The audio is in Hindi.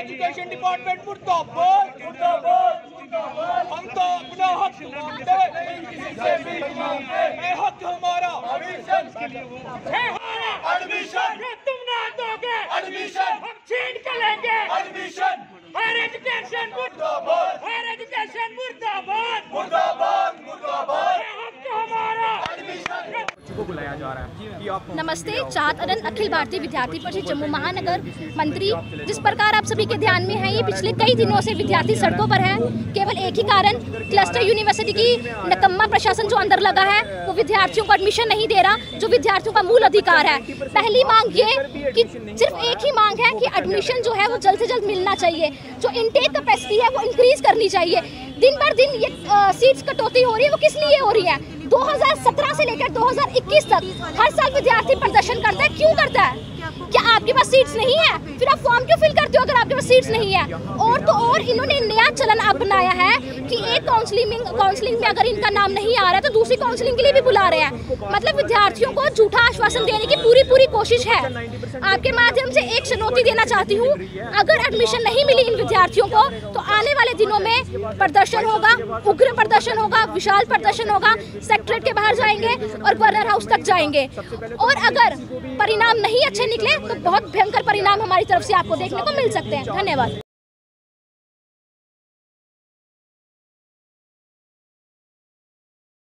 एजुकेशन डिपार्टमेंट मुर्दाबाद। हम तो अपना हक मांगते हैं, हक हमारा एडमिशन तुम ना दोगे, एडमिशन हम छीन के लेंगे, एडमिशन हायर एजुकेशन मुर्दाबाद, हायर एजुकेशन मुर्दाबाद मुर्दाबाद मुर्दाबाद, हक हमारा एडमिशन को बुलाया जा रहा है कि आप। नमस्ते, चाहत अनंत अखिल भारतीय विद्यार्थी परिषद जम्मू महानगर मंत्री। जिस प्रकार आप सभी के ध्यान में है, ये पिछले कई दिनों से विद्यार्थी सड़कों पर है, केवल एक ही कारण क्लस्टर यूनिवर्सिटी की नकम्मा प्रशासन जो अंदर लगा है वो विद्यार्थियों को एडमिशन नहीं दे रहा, जो विद्यार्थियों का मूल अधिकार है। पहली मांग ये कि सिर्फ एक ही मांग है कि एडमिशन जो है वो जल्द से जल्द मिलना चाहिए, जो इनटेक कैपेसिटी है वो इंक्रीज करनी चाहिए। दिन भर दिन ये सीट्स कटौती हो रही है, वो किस लिए हो रही है? 2017 से लेकर 2021 तक हर साल विद्यार्थी प्रदर्शन करता है, क्यों करता है? क्या आपके पास सीट्स नहीं है? फिर आप फॉर्म क्यों फिल करते हो अगर आपके पास सीट्स नहीं है? और तो और इन्होंने नया चलन अब बनाया है कि एक काउंसलिंग में अगर इनका नाम नहीं आ रहा है तो दूसरी काउंसलिंग के लिए भी बुला रहे हैं। मतलब विद्यार्थियों को झूठा आश्वासन देने की पूरी कोशिश है। आपके माध्यम से एक चुनौती देना चाहती हूँ, अगर एडमिशन नहीं मिली इन विद्यार्थियों को तो आने वाले दिनों में प्रदर्शन होगा, उग्र प्रदर्शन होगा, विशाल प्रदर्शन होगा, सेक्रेटरी के बाहर जाएंगे और गवर्नर हाउस तक जाएंगे। और अगर परिणाम नहीं अच्छे निकले तो बहुत भयंकर परिणाम हमारी तरफ से आपको देखने को मिल सकते हैं। धन्यवाद।